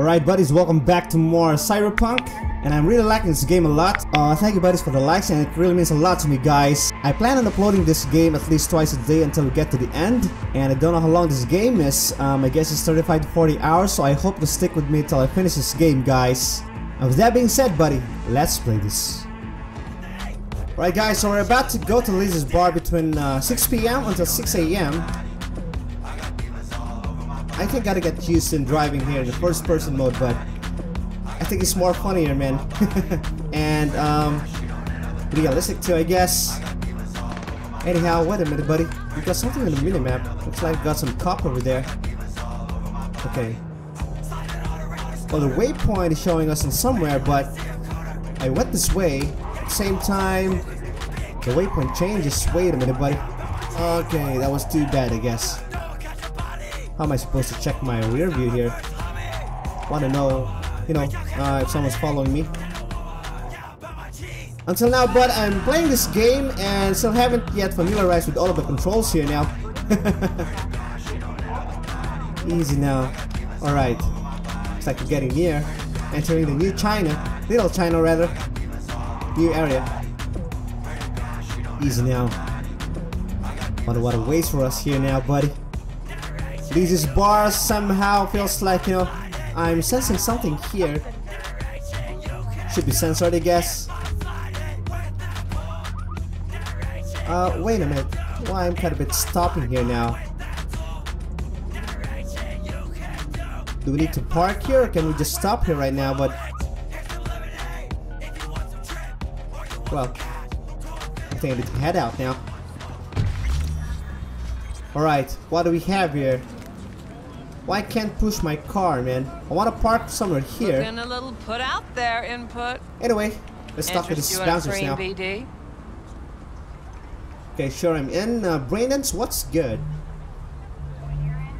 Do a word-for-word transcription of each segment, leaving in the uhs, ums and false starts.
Alright buddies, welcome back to more Cyberpunk, and I'm really liking this game a lot. Uh, thank you buddies for the likes, and it really means a lot to me guys. I plan on uploading this game at least twice a day until we get to the end, and I don't know how long this game is. um, I guess it's thirty-five to forty hours, so I hope to stick with me till I finish this game guys. And with that being said buddy, let's play this. Alright guys, so we're about to go to Lizzie's bar between uh, six p m until six a m I think I gotta get used in driving here in the first person mode, but I think it's more funnier, man. And um, realistic too, I guess. Anyhow, wait a minute, buddy. We got something in the minimap. Looks like we got some cop over there. Okay. Well, the waypoint is showing us in somewhere, but I went this way. At the same time, the waypoint changes. Wait a minute, buddy. Okay, that was too bad, I guess. How am I supposed to check my rear view here? Want to know, you know, uh, if someone's following me. Until now, but I'm playing this game and still haven't yet familiarized with all of the controls here now. Easy now. Alright. Looks like we're getting near. Entering the new China. Little China, rather. New area. Easy now. Wonder what awaits for us here now, buddy. Lizzie's bar somehow feels like, you know, I'm sensing something here. Should be censored, I guess. Uh, wait a minute. Well, I'm kind of a bit stopping here now. Do we need to park here, or can we just stop here right now? But well, I think I need to head out now. Alright, what do we have here? Why well, can't push my car, man? I want to park somewhere here. Looking a little put out there, input. Anyway, let's talk to the bouncers now. B D? Okay, sure, I'm in. Uh, Braindance, what's good?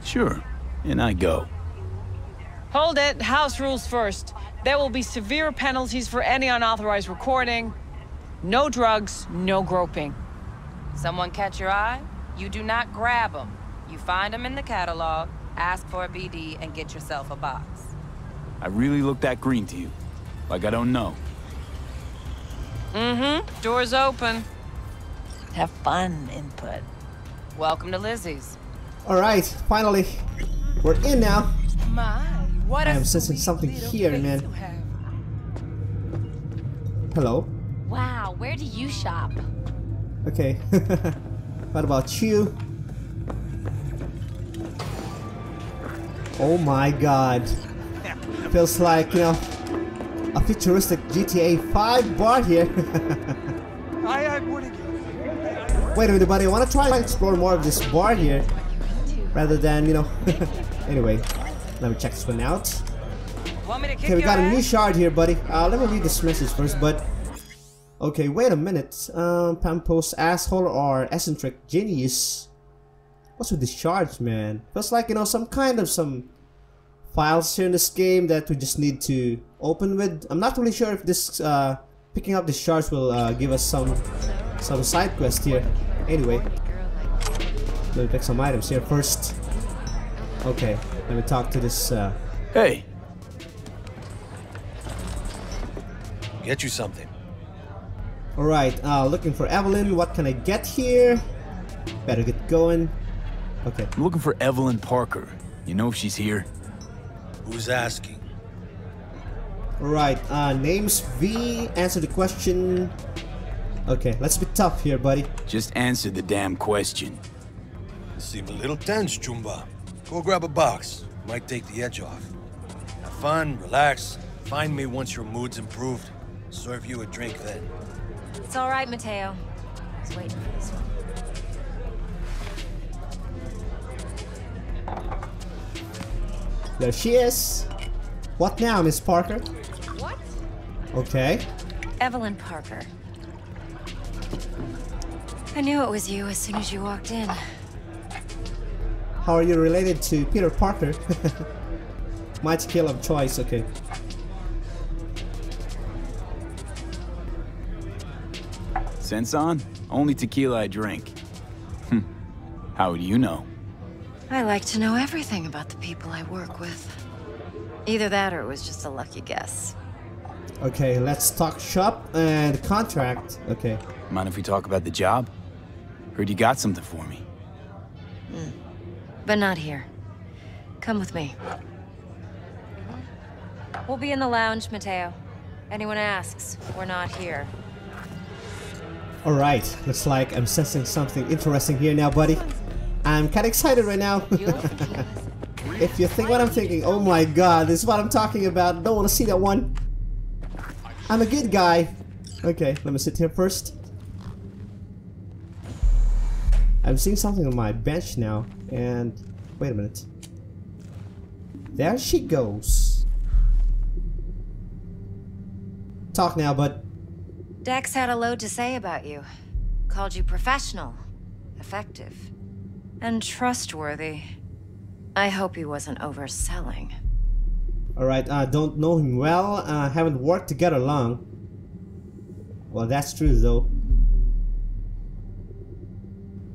Sure, and I go. Hold it. House rules first. There will be severe penalties for any unauthorized recording. No drugs, no groping. Someone catch your eye? You do not grab them. You find them in the catalog, ask for a B D, and get yourself a box. I really look that green to you. Like I don't know. Mm-hmm. Door's open. Have fun, input. Welcome to Lizzie's. All right, finally. We're in now. My, what I am sensing something here, man. Hello. Wow, where do you shop? Okay. What about you? Oh my god. Feels like, you know, a futuristic G T A five bar here. Wait a minute, buddy. I want to try and explore more of this bar here. Rather than, you know. Anyway, let me check this one out. Okay, we got a new shard here, buddy. Uh, let me read this message first, but. Okay, wait a minute. Um, Pampos asshole or eccentric genius? What's with the shards, man? Feels like, you know, some kind of some files here in this game that we just need to open with. I'm not really sure if this uh, picking up the shards will uh, give us some some side quest here. Anyway, let me pick some items here first. Okay, let me talk to this. Uh... Hey, get you something. Alright, uh, looking for Evelyn. What can I get here? Better get going. Okay. I'm looking for Evelyn Parker. You know if she's here? Who's asking? Alright, uh, name's V. Answer the question. Okay, let's be tough here, buddy. Just answer the damn question. You seem a little tense, Chumba. Go grab a box. Might take the edge off. Have fun, relax. Find me once your mood's improved. Serve you a drink then. It's all right, Mateo. I was waiting for this one. There she is. What now, Miss Parker? What? Okay. Evelyn Parker. I knew it was you as soon as you walked in. How are you related to Peter Parker? My skill of choice, okay. Sense on? Only tequila I drink. Hm. How do you know? I like to know everything about the people I work with. Either that or it was just a lucky guess. Okay, let's talk shop and contract. Okay. Mind if we talk about the job? Heard you got something for me. Mm. But not here. Come with me. We'll be in the lounge, Mateo. Anyone asks, we're not here. Alright, looks like I'm sensing something interesting here now, buddy. I'm kinda excited right now. If you think what I'm thinking, oh my god, this is what I'm talking about. Don't wanna see that one. I'm a good guy. Okay, let me sit here first. I'm seeing something on my bench now, and wait a minute. There she goes. Talk now, bud. Dex had a load to say about you. Called you professional, effective, and trustworthy. I hope he wasn't overselling. Alright, I uh, don't know him well. I uh, haven't worked together long. Well, that's true, though.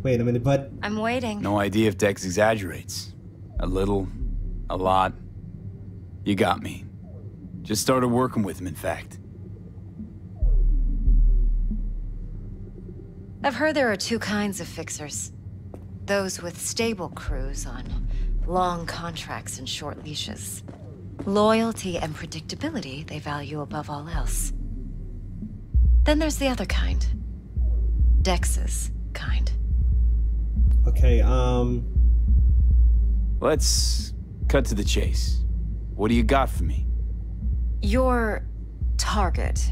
Wait a minute, bud. I'm waiting. No idea if Dex exaggerates. A little, a lot. You got me. Just started working with him, in fact. I've heard there are two kinds of fixers. Those with stable crews on long contracts and short leashes. Loyalty and predictability they value above all else. Then there's the other kind. Dex's kind. Okay, um... let's cut to the chase. What do you got for me? Your target.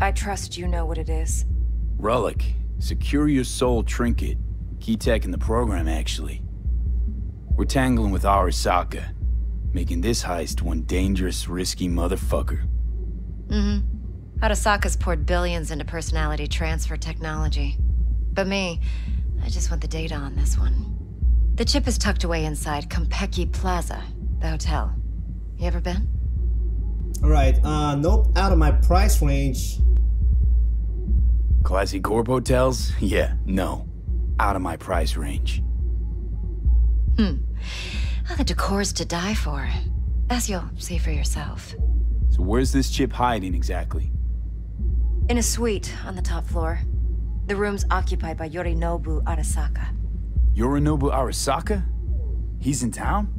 I trust you know what it is. Relic. Secure your soul trinket. Key tech in the program, actually. We're tangling with Arasaka, making this heist one dangerous, risky motherfucker. Mm-hmm. Arasaka's poured billions into personality transfer technology. But me, I just want the data on this one. The chip is tucked away inside Konpeki Plaza, the hotel. You ever been? Alright, uh, nope, out of my price range. Classy corp hotels? Yeah, no. Out of my price range. Hmm. Well, the decor's to die for. As you'll see for yourself. So where's this chip hiding exactly? In a suite on the top floor. The room's occupied by Yorinobu Arasaka. Yorinobu Arasaka? He's in town?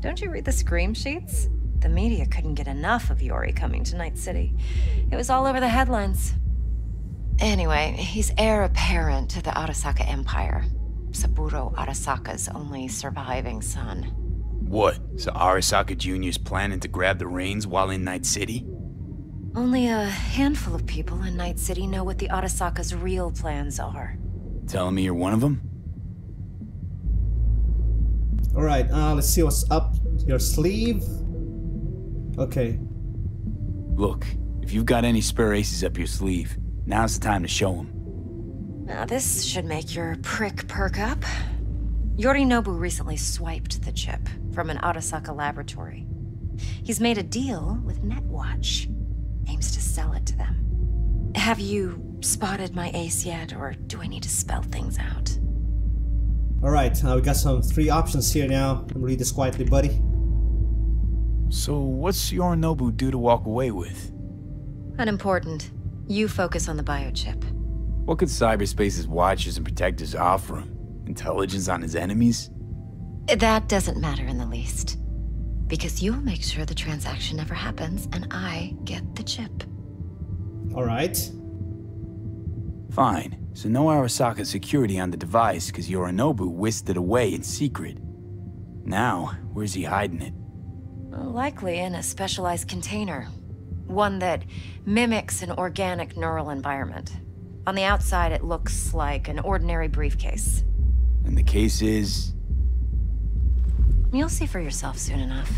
Don't you read the scream sheets? The media couldn't get enough of Yori coming to Night City. It was all over the headlines. Anyway, he's heir apparent to the Arasaka Empire. Saburo Arasaka's only surviving son. What? So Arasaka Junior's planning to grab the reins while in Night City? Only a handful of people in Night City know what the Arasaka's real plans are. Telling me you're one of them? Alright, uh, let's see what's up your sleeve. Okay. Look, if you've got any spare aces up your sleeve, now's the time to show him. Now this should make your prick perk up. Yorinobu recently swiped the chip from an Arasaka laboratory. He's made a deal with Netwatch. Aims to sell it to them. Have you spotted my ace yet, or do I need to spell things out? Alright, uh, we got some three options here now. Let me read this quietly, buddy. So what's Yorinobu do to walk away with? Unimportant. You focus on the biochip. What could cyberspace's watchers and protectors offer him? Intelligence on his enemies? That doesn't matter in the least. Because you'll make sure the transaction never happens, and I get the chip. Alright. Fine. So no Arasaka security on the device, because Yorinobu whisked it away in secret. Now, where's he hiding it? Likely in a specialized container. One that mimics an organic neural environment. On the outside, it looks like an ordinary briefcase. And the case is? You'll see for yourself soon enough.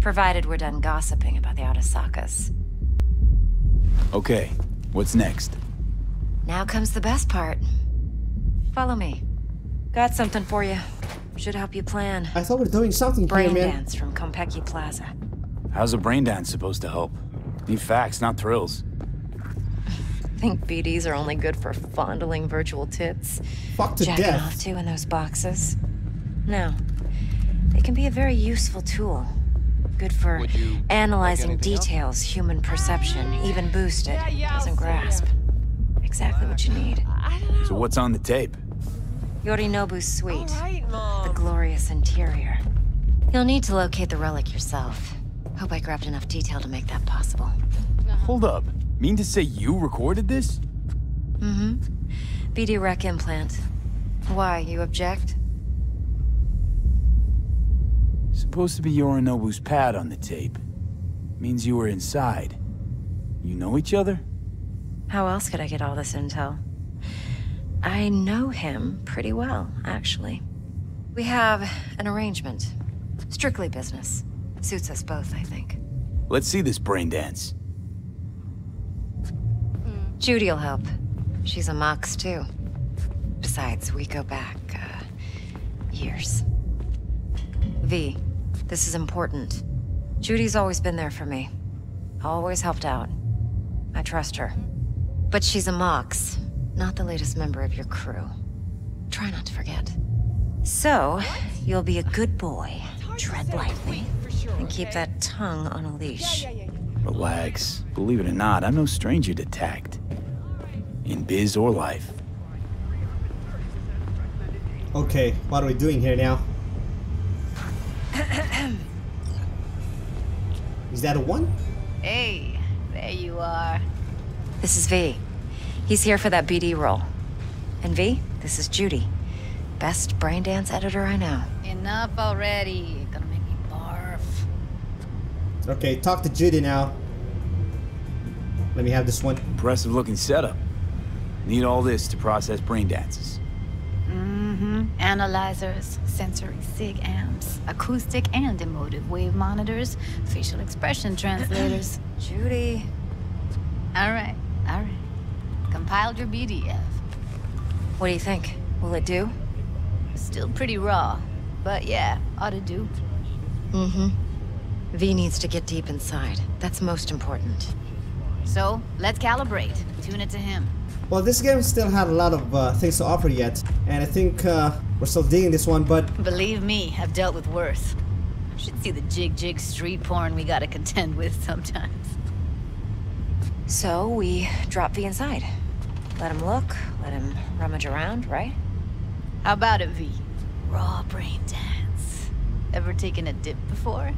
Provided we're done gossiping about the Arasakas. Okay, what's next? Now comes the best part. Follow me. Got something for you. Should help you plan. I thought we were doing something here, man. Braindance from Konpeki Plaza. How's a braindance supposed to help? Need facts, not thrills. Think B Ds are only good for fondling virtual tits? Fuck to jacking death. Off to in those boxes? No. They can be a very useful tool. good for analyzing details, else? Human perception, even boosted. Yeah, yeah, doesn't grasp. You. Exactly what you need. I don't know. So what's on the tape? Yorinobu's suite. Right, the glorious interior. You'll need to locate the relic yourself. Hope I grabbed enough detail to make that possible. Uh-huh. Hold up. Mean to say you recorded this? Mm-hmm. B D rec implant. Why, you object? Supposed to be Yorinobu's pad on the tape. Means you were inside. You know each other? How else could I get all this intel? I know him pretty well, actually. We have an arrangement. Strictly business. Suits us both, I think. Let's see this braindance. Mm. Judy'll help. She's a mox, too. Besides, we go back, uh, years. V, this is important. Judy's always been there for me. Always helped out. I trust her. But she's a mox, not the latest member of your crew. Try not to forget. So, what? You'll be a good boy. Tread lightly, sure, and keep okay? that tongue on a leash. Yeah, yeah, yeah, yeah. Relax. Believe it or not, I'm no stranger to tact. In biz or life. Okay, what are we doing here now? Is that a one? Hey, there you are. This is V. He's here for that B D role. And V, this is Judy. Best braindance editor I know. Enough already. You're gonna make me barf. Okay, talk to Judy now. Let me have this one. Impressive looking setup. Need all this to process brain dances. Mm-hmm. Analyzers, sensory sig amps, acoustic and emotive wave monitors, facial expression translators. Judy. Alright, alright. Compiled your B D F. What do you think? Will it do? Still pretty raw, but yeah, ought to do. Mm-hmm. V needs to get deep inside. That's most important. So, let's calibrate. Tune it to him. Well, this game still had a lot of uh, things to offer yet, and I think uh, we're still digging this one, but... Believe me, I've dealt with worse. You should see the jig-jig street porn we gotta contend with sometimes. So, we drop V inside. Let him look, let him rummage around, right? How about it, V? Raw brain dance. Ever taken a dip before?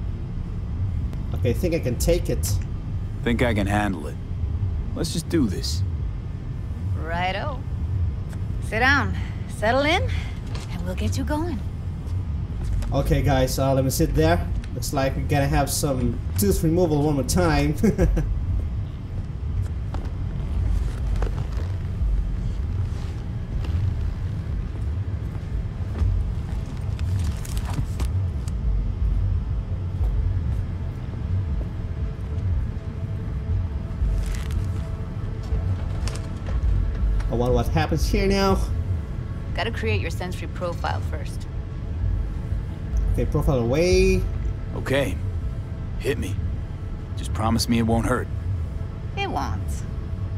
Okay, I think I can take it. Think I can handle it. Let's just do this. Righto. Sit down, settle in, and we'll get you going. Okay, guys, uh, let me sit there. Looks like we're gonna have some tooth removal one more time. I wonder what happens here now. Gotta create your sensory profile first. Okay, profile away. Okay. Hit me. Just promise me it won't hurt. It won't.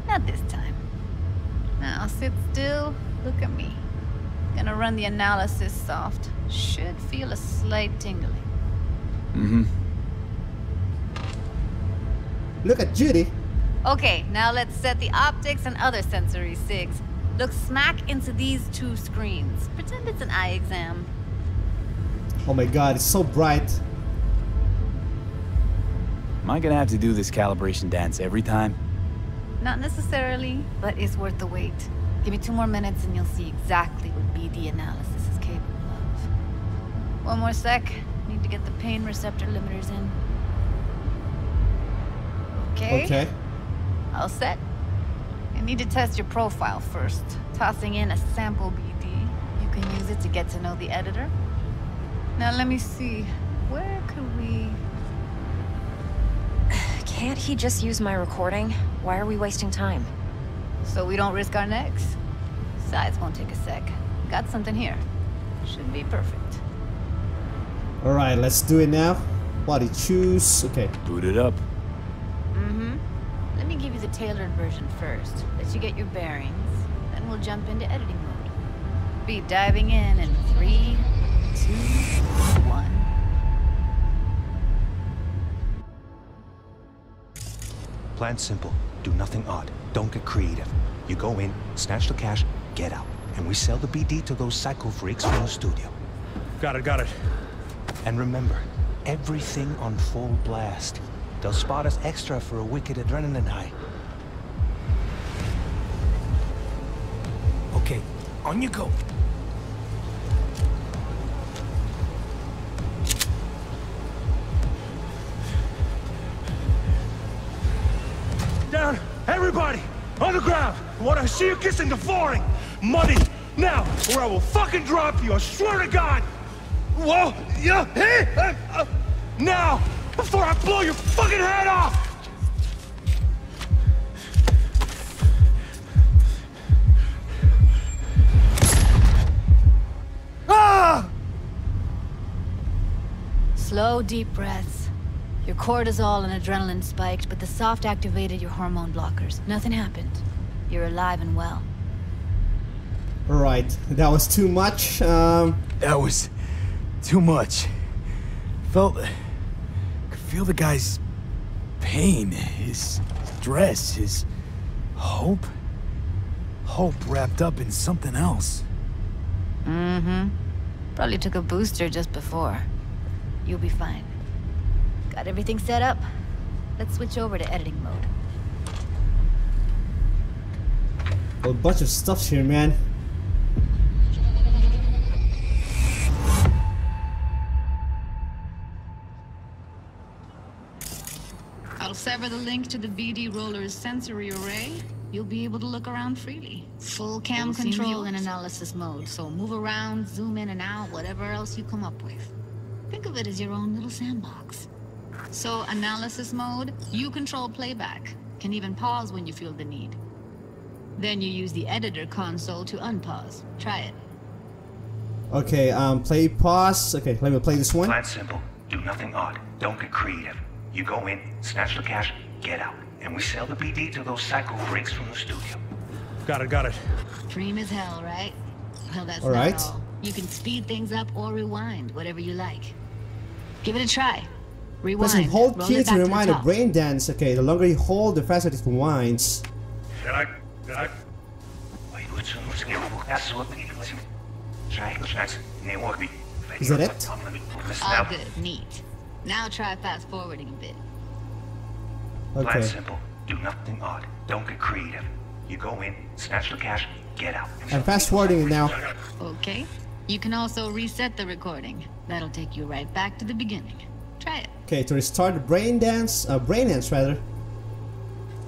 Not this time. Now sit still. Look at me. Gonna run the analysis soft. Should feel a slight tingling. Mm-hmm. Look at Judy. Okay, now let's set the optics and other sensory sigs. Look smack into these two screens. Pretend it's an eye exam. Oh my god, it's so bright. Am I gonna have to do this calibration dance every time? Not necessarily, but it's worth the wait. Give me two more minutes and you'll see exactly what B D analysis is capable of. One more sec. Need to get the pain receptor limiters in. Okay. Okay. All set. I need to test your profile first. Tossing in a sample B D. You can use it to get to know the editor. Now let me see. Where could we... Can't he just use my recording? Why are we wasting time? So we don't risk our necks? Besides, won't take a sec. Got something here. Should be perfect. Alright, let's do it now. Body choose. Okay. Boot it up. Tailored version first, let you get your bearings, then we'll jump into editing mode. Be diving in in three, two, one. Plan's simple. Do nothing odd. Don't get creative. You go in, snatch the cash, get out. And we sell the B D to those psycho freaks from the studio. Got it, got it. And remember, everything on full blast. They'll spot us extra for a wicked adrenaline high. Okay, on you go. Down, everybody! On the ground! I want to see you kissing the flooring! Money, now, or I will fucking drop you, I swear to God! Whoa, yeah, hey! Uh, uh, now, before I blow your fucking head off! Ah! Slow, deep breaths. Your cortisol and adrenaline spiked, but the soft activated your hormone blockers. Nothing happened. You're alive and well. Alright, that was too much. Um, that was too much. Felt... could feel the guy's pain, his stress, his hope. Hope wrapped up in something else. Mm-hmm. Probably took a booster just before. You'll be fine. Got everything set up. Let's switch over to editing mode. A bunch of stuff here, man. I'll sever the link to the B D roller's sensory array. You'll be able to look around freely. Full cam control in analysis mode, so move around, zoom in and out, whatever else you come up with. Think of it as your own little sandbox. So, analysis mode, you control playback. Can even pause when you feel the need. Then you use the editor console to unpause. Try it. Okay, um, play pause. Okay, let me play this one. Plan simple. Do nothing odd. Don't get creative. You go in, snatch the cash, get out. And we sell the B D to those psycho freaks from the studio. Got it, got it. Dream is hell, right? Well, that's all not right. All. You can speed things up or rewind, whatever you like. Give it a try. Rewind. There's a hold key to remind of brain dance. Okay, the longer you hold, the faster it winds. Should I? Alright, is that it? All good, neat. Now try fast forwarding a bit. Okay. Plan simple. Do nothing odd. Don't get creative. You go in, snatch the cash, get out. I'm fast forwarding it now. Okay. You can also reset the recording. That'll take you right back to the beginning. Try it. Okay, to restart the brain dance, uh, brain dance rather.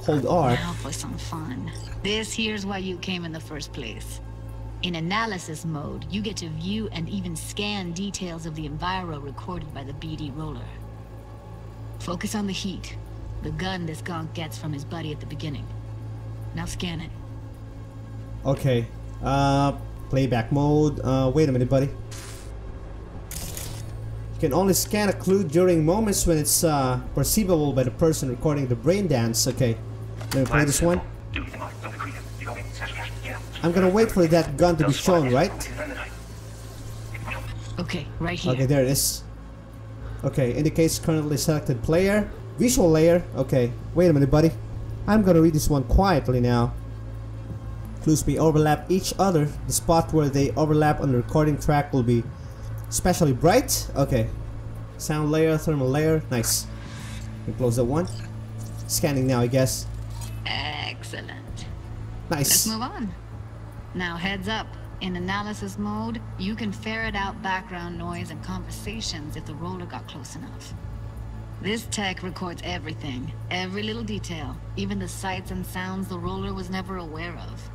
Hold R. Now for some fun. This here's why you came in the first place. In analysis mode, you get to view and even scan details of the enviro recorded by the B D roller. Focus on the heat, the gun this gonk gets from his buddy at the beginning. Now scan it. Okay. Uh, playback mode. Uh, wait a minute, buddy. You can only scan a clue during moments when it's uh, perceivable by the person recording the brain dance. Okay. Let me play this one. I'm gonna wait for that gun to be shown, right? Okay, right here. Okay, there it is. Okay, indicates currently selected player. Visual layer. Okay, wait a minute, buddy. I'm gonna read this one quietly now. Clues may overlap each other. The spot where they overlap on the recording track will be especially bright. Okay. Sound layer, thermal layer. Nice. We close that one. Scanning now, I guess. Excellent. Nice. Let's move on. Now heads up. In analysis mode, you can ferret out background noise and conversations if the roller got close enough. This tech records everything, every little detail, even the sights and sounds the roller was never aware of.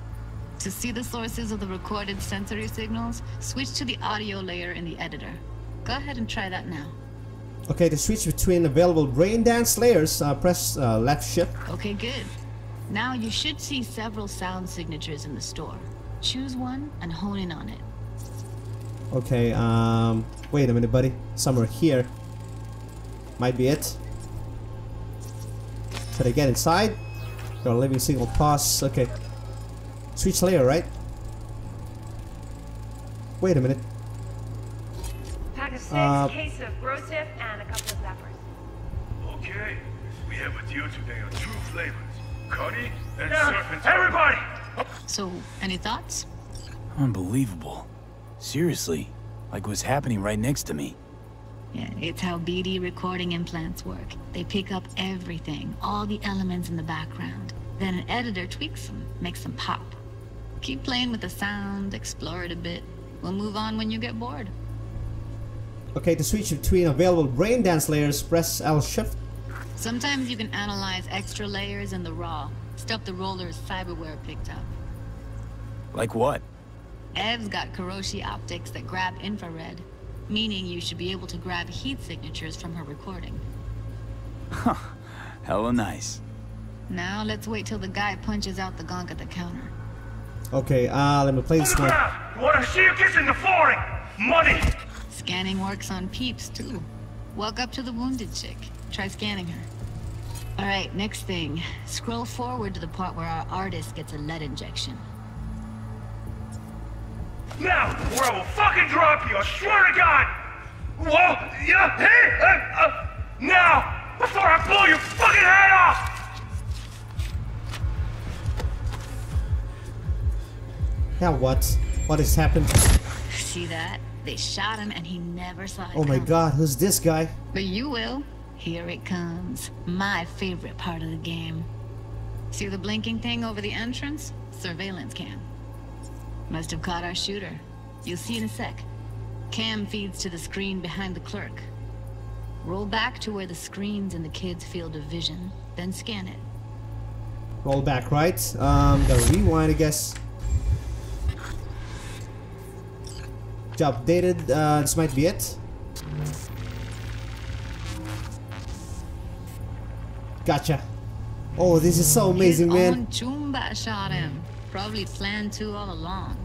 To see the sources of the recorded sensory signals, switch to the audio layer in the editor. Go ahead and try that now. Okay, to switch between available brain dance layers, uh, press uh, left shift. Okay, good. Now you should see several sound signatures in the store. Choose one and hone in on it. Okay, um, wait a minute, buddy. Somewhere here. Might be it. Should I get inside? You're leaving signal pause. Okay. Switch layer, right? Wait a minute. Pack of six, uh, case of gross and a couple of zappers. Okay. here with you today are two flavors, curry and yeah, serpent. Everybody! So, any thoughts? Unbelievable. Seriously, like what's happening right next to me. Yeah, it's how B D recording implants work. They pick up everything, all the elements in the background. Then an editor tweaks them, makes them pop. Keep playing with the sound, explore it a bit. We'll move on when you get bored. Okay, to switch between available braindance layers, press L shift. Sometimes you can analyze extra layers in the raw. Stuff the roller's cyberware picked up. Like what? Ev's got Kiroshi optics that grab infrared, meaning you should be able to grab heat signatures from her recording. Huh, hella nice. Now let's wait till the guy punches out the gonk at the counter. Okay, uh, let me play this one. What a sheer kiss in the flooring! Money! Scanning works on peeps, too. Walk up to the wounded chick. Try scanning her. Alright, next thing. Scroll forward to the part where our artist gets a lead injection. Now, or I will fucking drop you, I swear to God! Whoa, yeah, hey! Uh, uh, now, before I blow your fucking head off! Now what? What has happened? See that? They shot him and he never saw it. Oh my god, who's this guy? But you will. Here it comes. My favorite part of the game. See the blinking thing over the entrance? Surveillance cam. Must have caught our shooter. You'll see in a sec. Cam feeds to the screen behind the clerk. Roll back to where the screen's in the kid's field of vision, then scan it. Roll back, right? Um, gotta rewind, I guess. Job updated. Uh, this might be it. Gotcha. Oh, this is so amazing, His man. Own Chumba shot him. Probably planned to all along.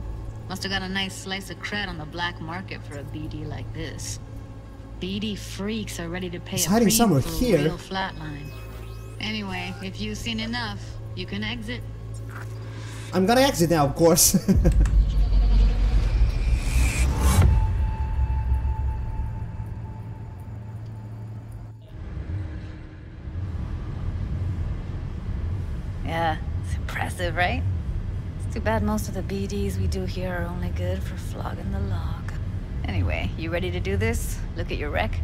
Must have got a nice slice of cred on the black market for a B D like this. B D freaks are ready to pay He's a hiding somewhere for here. Real flatline. Anyway, if you've seen enough, you can exit. I'm gonna exit now, of course. Yeah, it's impressive, right? It's too bad most of the B Ds we do here are only good for flogging the log. Anyway, you ready to do this? Look at your wreck?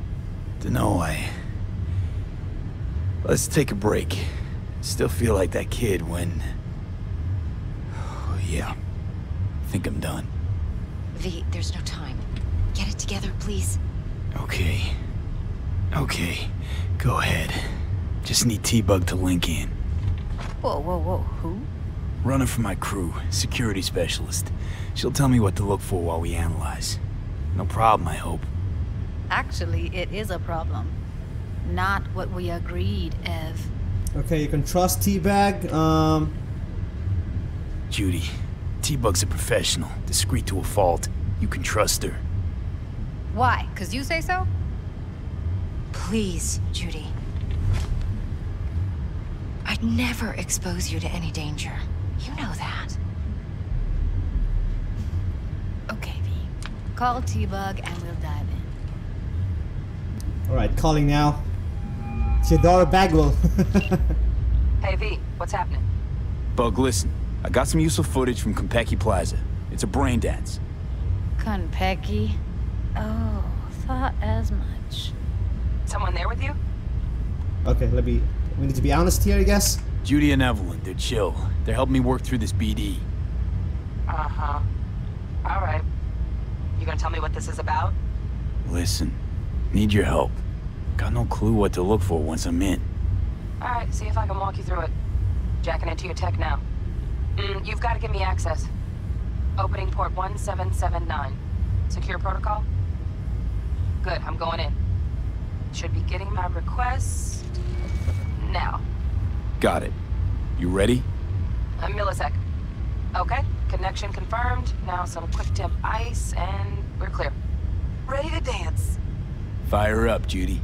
Dunno, I... Let's take a break. Still feel like that kid when... Oh, yeah. I think I'm done. V, there's no time. Get it together, please. Okay. Okay. Go ahead. Just need T-Bug to link in. Whoa, whoa, whoa, who? Running for my crew, security specialist. She'll tell me what to look for while we analyze. No problem, I hope. Actually, it is a problem. Not what we agreed, Ev. Okay, you can trust T-Bug, um... Judy, T-Bug's a professional, discreet to a fault. You can trust her. Why? 'Cause you say so? Please, Judy. I'd never expose you to any danger. You know that. Okay, V. Call T-Bug and we'll dive in. Alright, calling now. Shadora Bagwell. Hey, V. What's happening? Bug, listen. I got some useful footage from Konpeki Plaza. It's a brain dance. Konpeki? Oh, thought as much. Someone there with you? Okay, let me... We need to be honest here, I guess. Judy and Evelyn, they're chill. They're helping me work through this B D. Uh-huh. All right. You gonna tell me what this is about? Listen, need your help. Got no clue what to look for once I'm in. All right, see if I can walk you through it. Jacking into your tech now. Mm, you've got to give me access. Opening port one seven seven nine. Secure protocol? Good, I'm going in. Should be getting my request... now. Got it. You ready? A millisecond. Okay, connection confirmed. Now some quick tip ice and we're clear. Ready to dance. Fire up, Judy.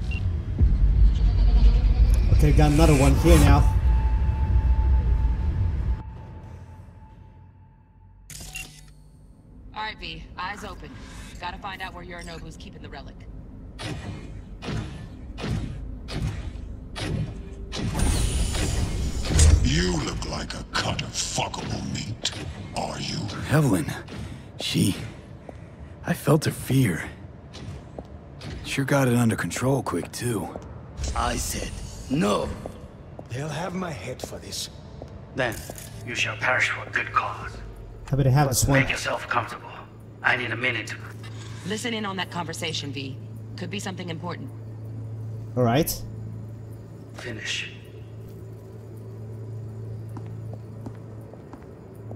Okay, got another one here now. All right, V, eyes open. Gotta find out where Yorinobu's keeping the relic. You look like a cut of fuckable meat, are you? Evelyn, she... I felt her fear. Sure got it under control quick, too. I said no. They'll have my head for this. Then, you shall perish for a good cause. How about I have a swim? Make yourself comfortable. I need a minute. Listen in on that conversation, V. Could be something important. All right. Finish.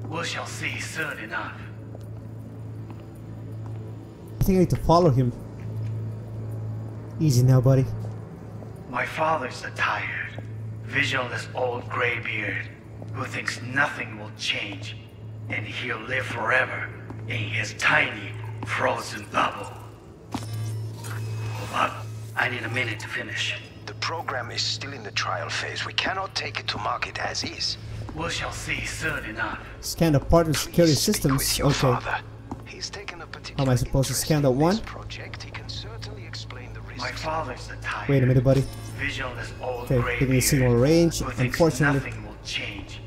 We shall see soon enough. I think I need to follow him. Easy now, buddy. My father's a tired, visionless old graybeard who thinks nothing will change and he'll live forever in his tiny frozen bubble. But I need a minute to finish. The program is still in the trial phase. We cannot take it to market as is. We shall see soon enough. Scan the part of security systems. Okay. Father. He's taken a particular How am I supposed to scan that one? Project, he can certainly explain the risk. My father's the tired, Wait a minute, buddy. Okay, give me a signal range. Unfortunately, nothing will change,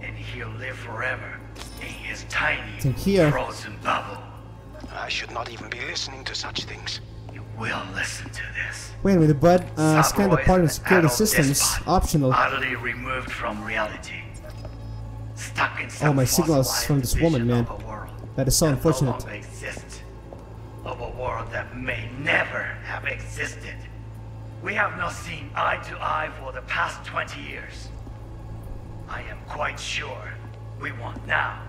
and he'll live forever in his tiny frozen bubble. I should not even be listening to such things. You will listen to this. Wait a minute, bud. Uh, scan the part of security systems. Despot, optional. Utterly removed from reality. Stuck in some oh, my signals from this woman, man. That is so unfortunate. No exists, of a world that may never have existed. We have not seen eye to eye for the past twenty years. I am quite sure we want now.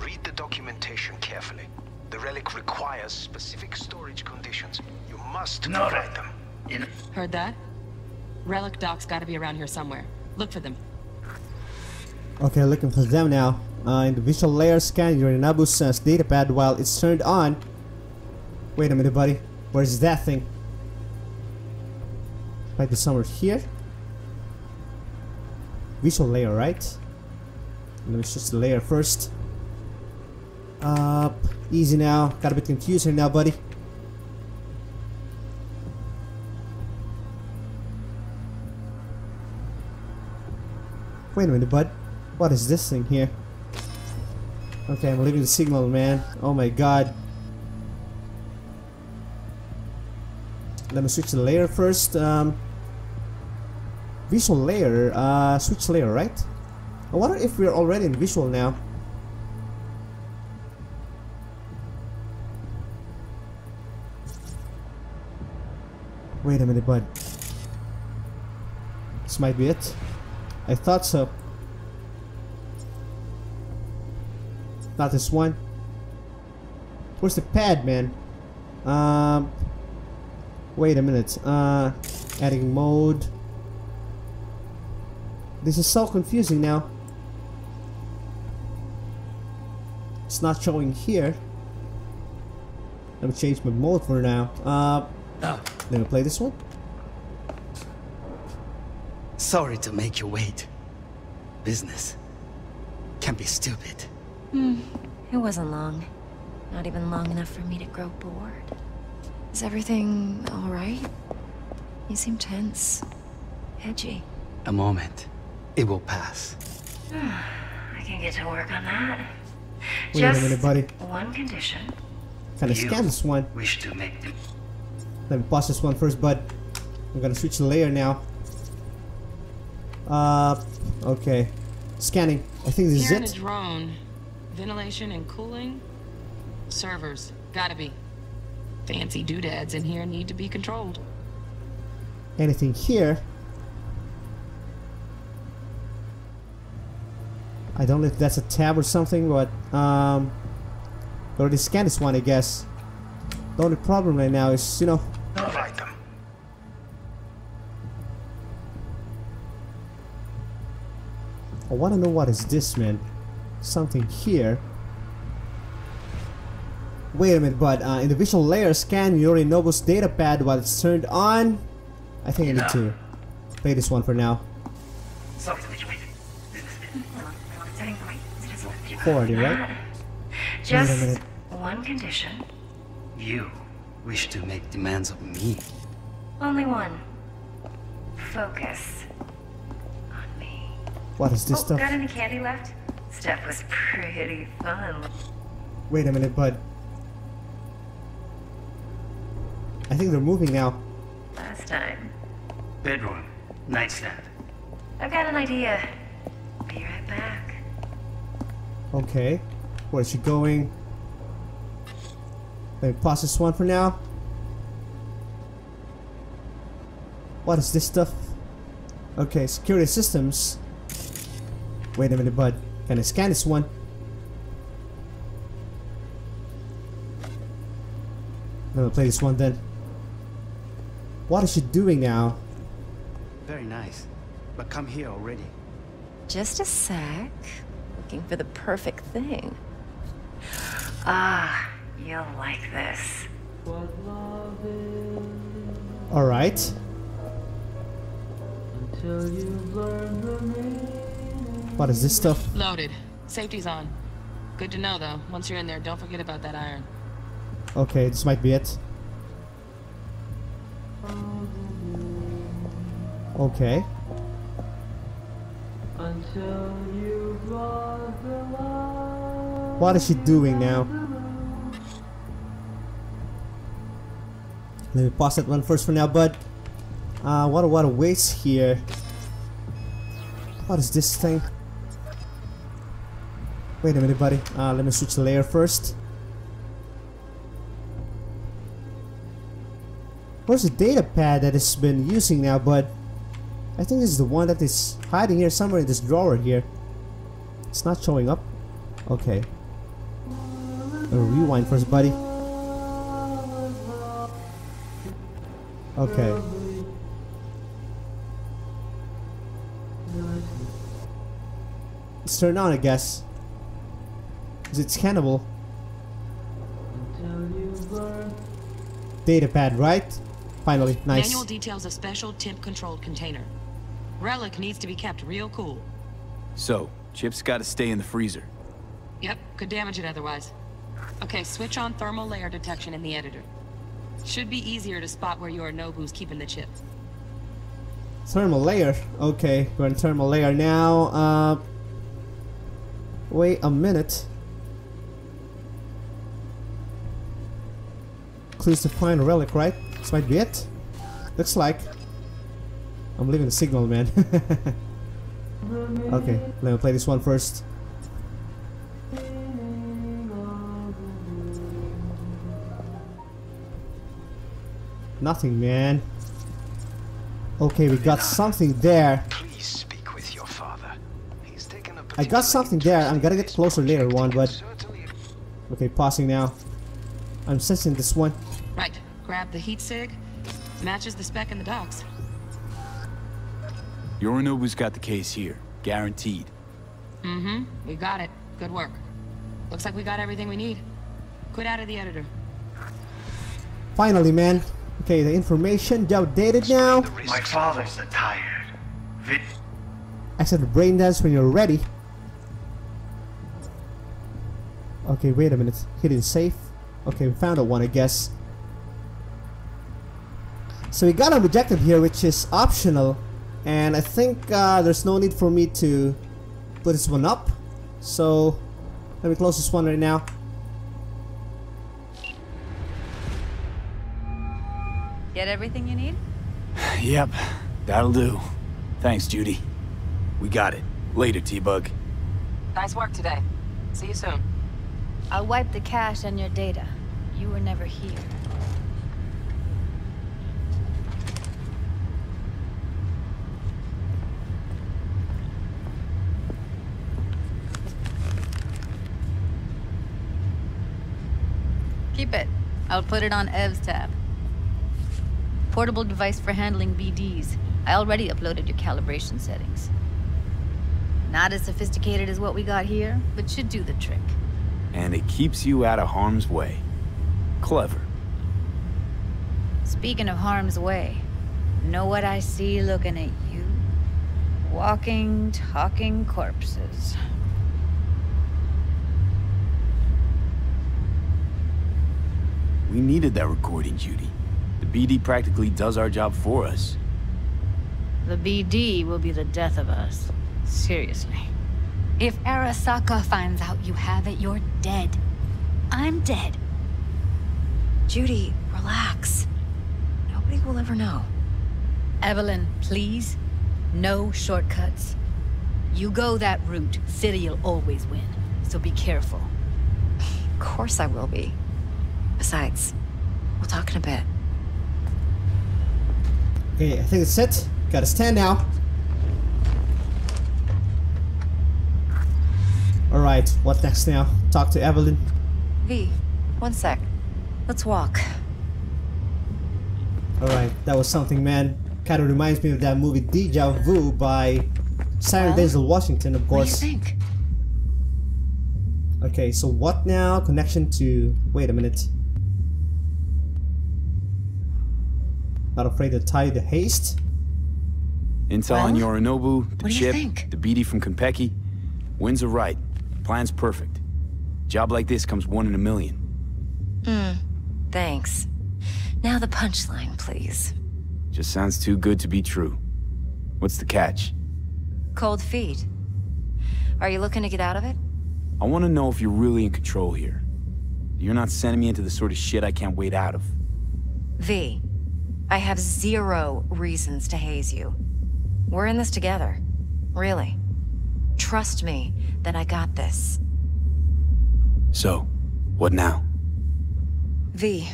Read the documentation carefully. The relic requires specific storage conditions. You must provide them. In Heard that? Relic docs gotta be around here somewhere. Look for them. Okay, looking for them now. Uh, in the visual layer, scan Yorinobu's uh, datapad while it's turned on. Wait a minute, buddy. Where's that thing? Might be somewhere here. Visual layer, right? Let me switch the layer first. Up, uh, easy now. Got a bit confused here now, buddy. Wait a minute, bud. What is this thing here? Okay, I'm leaving the signal, man. Oh my god. Let me switch the layer first. Um, visual layer. Uh, switch layer, right? I wonder if we're already in visual now. Wait a minute, bud. This might be it. I thought so. Not this one. Where's the pad, man? Um, wait a minute. Uh, adding mode. This is so confusing now. It's not showing here. Let me change my mode for now. Uh, let me play this one. Sorry to make you wait. Business can be stupid. Hmm, it wasn't long. Not even long enough for me to grow bored. Is everything alright? You seem tense. Edgy. A moment. It will pass. I can get to work on that. Wait Just a minute, buddy. One condition. Kinda scan this one. Wish to make them. Let me pause this one first, bud. I'm gonna switch the layer now. Uh, okay. Scanning. I think this You're is it. A drone. Ventilation and cooling? Servers. Gotta be. Fancy doodads in here need to be controlled. Anything here? I don't know if that's a tab or something, but um already scanned this one, I guess. The only problem right now is, you know, provide them. I wanna know what is this, man. Something here. Wait a minute, but uh, in the visual layer, scan Yorinobu's datapad while it's turned on. I think Enough. I need to play this one for now. forty, right? Just one condition. You wish to make demands of me. Only one. Focus on me. What is this oh, stuff? Got any candy left? Stuff was pretty fun. Wait a minute, bud. I think they're moving now. Last time. Bedroom. Nightstand. I've got an idea. Be right back. Okay. Where's she going? Let me pause this one for now. What is this stuff? Okay, security systems. Wait a minute, bud. Can I scan this one? Let me play this one then. What is she doing now? Very nice, but come here already. Just a sec. Looking for the perfect thing. Ah, you'll like this. All right. Until you've learned the meaning. What is this stuff? Loaded. Safety's on. Good to know though. Once you're in there, don't forget about that iron. Okay, this might be it. Okay. Until you brought the light. What is she doing now? Let me pause that one first for now, bud. Uh, what a lot of waste here. What is this thing? Wait a minute, buddy. Uh, let me switch the layer first. Where's the data pad that it's been using now, bud? I think this is the one that is hiding here somewhere in this drawer here. It's not showing up. Okay. I'll rewind first, buddy. Okay. It's turned on, I guess. Is it scannable? Data pad, right? Finally, nice. Manual details of special temp-controlled container. Relic needs to be kept real cool. So, chip's gotta stay in the freezer. Yep, could damage it otherwise. Okay, switch on thermal layer detection in the editor. Should be easier to spot where Yorinobu's keeping the chip. Thermal layer? Okay, we're in thermal layer now. Uh, wait a minute. Clues to find a relic, right? This might be it. Looks like. I'm leaving the signal, man. Okay, let me play this one first. Nothing, man. Okay, we got something there. Please speak with your father. He's taken a I got something there. I'm gonna get closer later, one, but okay, pausing now. I'm sensing this one. Right. Grab the heat sig. Matches the spec in the docs. Yorinobu's got the case here. Guaranteed. Mm-hmm. We got it. Good work. Looks like we got everything we need. Quit out of the editor. Finally, man. Okay, the information outdated now. My father's tired. Vin I said brain dance when you're ready. Okay, wait a minute. Hidden safe. Okay, we found a one, I guess. So we got an objective here, which is optional, and I think uh, there's no need for me to put this one up. So let me close this one right now. Get everything you need? Yep, that'll do. Thanks, Judy. We got it. Later, T-Bug. Nice work today. See you soon. I'll wipe the cache on your data. You were never here. Keep it. I'll put it on Ev's tab. Portable device for handling B Ds. I already uploaded your calibration settings. Not as sophisticated as what we got here, but should do the trick. And it keeps you out of harm's way. Clever. Speaking of harm's way, know what I see looking at you? Walking, talking corpses. We needed that recording, Judy. The B D practically does our job for us. The B D will be the death of us. Seriously. If Arasaka finds out you have it, you're dead. I'm dead. Judy, relax. Nobody will ever know. Evelyn, please. No shortcuts. You go that route, city'll always win. So be careful. Of course I will be. Besides, we'll talk in a bit. Okay, I think it's it. Gotta stand now. Alright, what next now? Talk to Evelyn. V, one sec. Let's walk. Alright, that was something, man. Kind of reminds me of that movie Deja Vu by Sarah Denzel Washington, of course. What do you think? Okay, so what now? Connection to... Wait a minute. Not afraid to tie the haste? Intel well, on Yorinobu, the chip, the B D from Konpeki. Winds are right. Plan's perfect. Job like this comes one in a million. Hmm. Thanks. Now the punchline, please. Just sounds too good to be true. What's the catch? Cold feet. Are you looking to get out of it? I want to know if you're really in control here. You're not sending me into the sort of shit I can't wait out of. V, I have zero reasons to haze you. We're in this together. Really. Trust me that I got this. So, what now? V,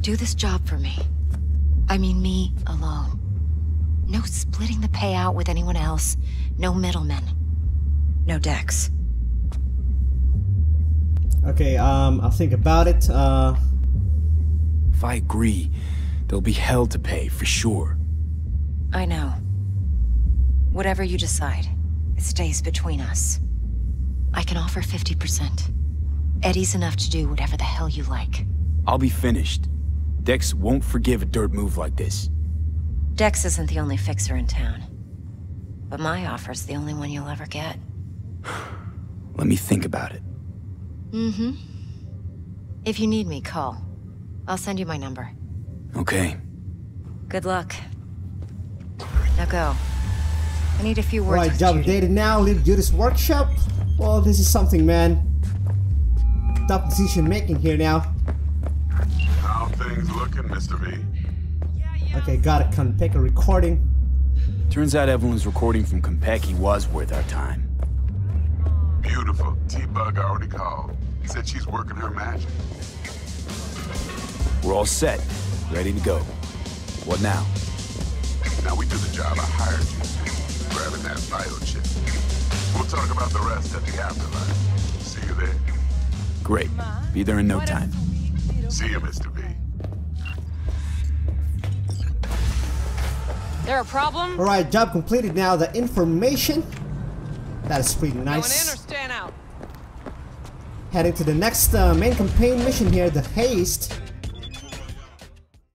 do this job for me. I mean me alone. No splitting the payout with anyone else. No middlemen. No Dex. Okay, um, I'll think about it. Uh... If I agree, there'll be hell to pay, for sure. I know. Whatever you decide, it stays between us. I can offer fifty percent. Eddie's enough to do whatever the hell you like. I'll be finished. Dex won't forgive a dirt move like this. Dex isn't the only fixer in town. But my offer's the only one you'll ever get. Let me think about it. Mm-hmm. If you need me, call. I'll send you my number. Okay. Good luck. Now go. I need a few words. Alright, job dated now. Leave Judy's workshop. Well, this is something, man. Top decision making here now. How things looking, Mister V? Yeah, yeah. Okay, gotta come pick a recording. Turns out Evelyn's recording from Konpeki was worth our time. Beautiful. T-Bug already called. He said she's working her magic. We're all set. Ready to go. What now? Now we do the job I hired you to. Grabbing that biochip. We'll talk about the rest at the afterlife. See you there. Great. Be there in no time. See you, Mister B. There a problem? Alright, job completed now. The information. That is pretty nice. Going in or staying out? Heading to the next uh, main campaign mission here, the Haste.